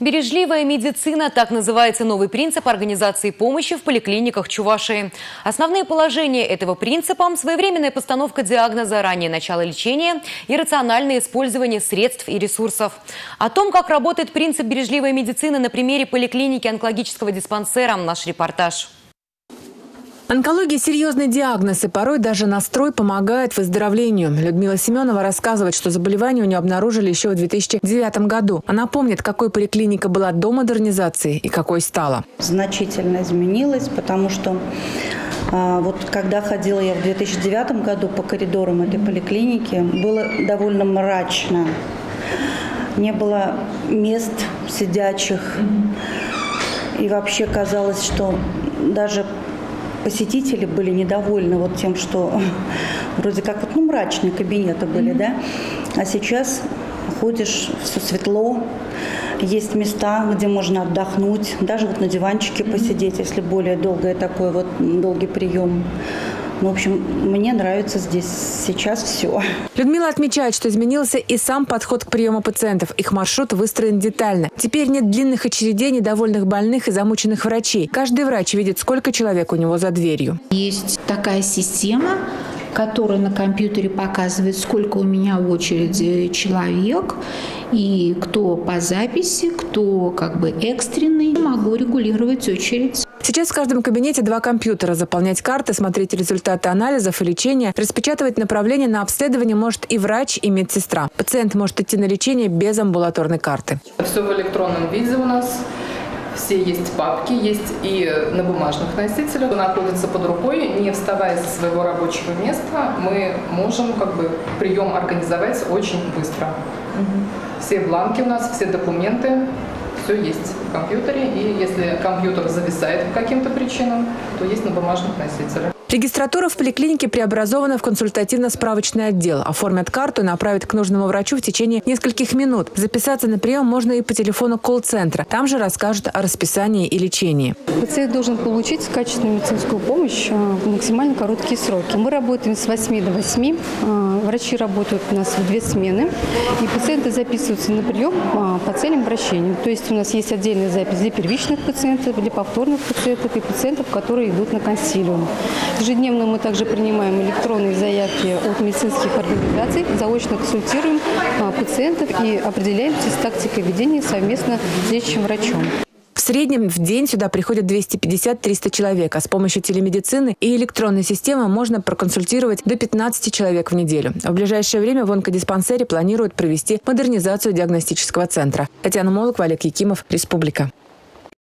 Бережливая медицина – так называется новый принцип организации помощи в поликлиниках Чувашии. Основные положения этого принципа – своевременная постановка диагноза, раннее начало лечения и рациональное использование средств и ресурсов. О том, как работает принцип бережливой медицины на примере поликлиники онкологического диспансера, наш репортаж. Онкология – серьезный диагноз, и порой даже настрой помогает выздоровлению. Людмила Семенова рассказывает, что заболевание у нее обнаружили еще в 2009 году. Она помнит, какой поликлиника была до модернизации и какой стала. Значительно изменилась, потому что вот когда ходила я в 2009 году по коридорам этой поликлиники, было довольно мрачно. Не было мест сидячих. И вообще казалось, что даже посетители были недовольны вот тем, что вроде как вот, ну, мрачные кабинеты были, да? А сейчас ходишь, все светло, есть места, где можно отдохнуть, даже вот на диванчике посидеть, если более долгое такой вот долгий прием. Ну, в общем, мне нравится здесь сейчас все. Людмила отмечает, что изменился и сам подход к приему пациентов. Их маршрут выстроен детально. Теперь нет длинных очередей недовольных больных и замученных врачей. Каждый врач видит, сколько человек у него за дверью. Есть такая система, которая на компьютере показывает, сколько у меня в очереди человек, и кто по записи, кто как бы экстренный. Могу регулировать очередь. Сейчас в каждом кабинете два компьютера. Заполнять карты, смотреть результаты анализов и лечения, распечатывать направление на обследование может и врач, и медсестра. Пациент может идти на лечение без амбулаторной карты. Все в электронном виде у нас. Все есть папки, есть и на бумажных носителях. Он находится под рукой, не вставая со своего рабочего места. Мы можем как бы прием организовать очень быстро. Все бланки у нас, все документы. Все есть в компьютере, и если компьютер зависает по каким-то причинам, то есть на бумажных носителях. Регистратура в поликлинике преобразована в консультативно-справочный отдел. Оформят карту и направят к нужному врачу в течение нескольких минут. Записаться на прием можно и по телефону колл-центра. Там же расскажут о расписании и лечении. Пациент должен получить качественную медицинскую помощь в максимально короткие сроки. Мы работаем с 8 до 8. Врачи работают у нас в две смены. И пациенты записываются на прием по целям вращения. То есть у нас есть отдельная запись для первичных пациентов, для повторных пациентов и пациентов, которые идут на консилиум. Ежедневно мы также принимаем электронные заявки от медицинских организаций, заочно консультируем пациентов и определяемся с тактикой ведения совместно с лечащим врачом. В среднем в день сюда приходят 250-300 человек, а с помощью телемедицины и электронной системы можно проконсультировать до 15 человек в неделю. В ближайшее время в онкодиспансере планируют провести модернизацию диагностического центра. Татьяна Молоко, Олег Якимов, Республика.